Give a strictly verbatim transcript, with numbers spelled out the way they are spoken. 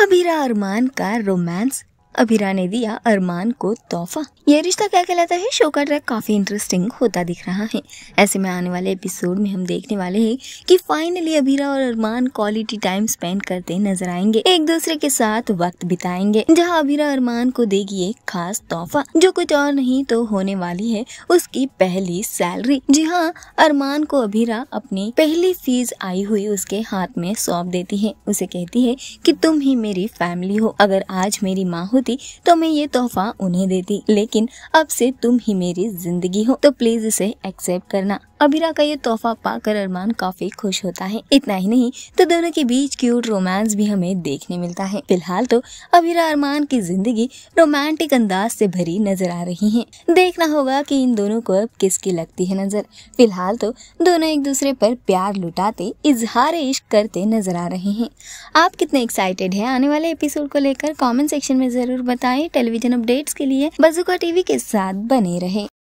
अबीरा अरमान का रोमांस। अबीरा ने दिया अरमान को तोहफा। ये रिश्ता क्या कहलाता है शो का ट्रैक काफी इंटरेस्टिंग होता दिख रहा है। ऐसे में आने वाले एपिसोड में हम देखने वाले हैं कि फाइनली अबीरा और अरमान क्वालिटी टाइम स्पेंड करते नजर आएंगे, एक दूसरे के साथ वक्त बिताएंगे, जहां अबीरा अरमान को देगी एक खास तोहफा जो कुछ और नहीं तो होने वाली है उसकी पहली सैलरी। जी हाँ, अरमान को अबीरा अपनी पहली फीस आई हुई उसके हाथ में सौंप देती है। उसे कहती है कि तुम ही मेरी फैमिली हो, अगर आज मेरी माँ तो मैं ये तोहफा उन्हें देती, लेकिन अब से तुम ही मेरी जिंदगी हो तो प्लीज इसे एक्सेप्ट करना। अबीरा का ये तोहफा पाकर अरमान काफी खुश होता है। इतना ही नहीं तो दोनों के बीच क्यूट रोमांस भी हमें देखने मिलता है। फिलहाल तो अबीरा अरमान की जिंदगी रोमांटिक अंदाज से भरी नजर आ रही है। देखना होगा कि इन दोनों को अब किसकी लगती है नजर। फिलहाल तो दोनों एक दूसरे पर प्यार लुटाते, इजहार इश्क करते नजर आ रहे हैं। आप कितने एक्साइटेड है आने वाले एपिसोड को लेकर? कॉमेंट सेक्शन में जरूर बताएं। टेलीविजन अपडेट्स के लिए बज़ुका टीवी के साथ बने रहें।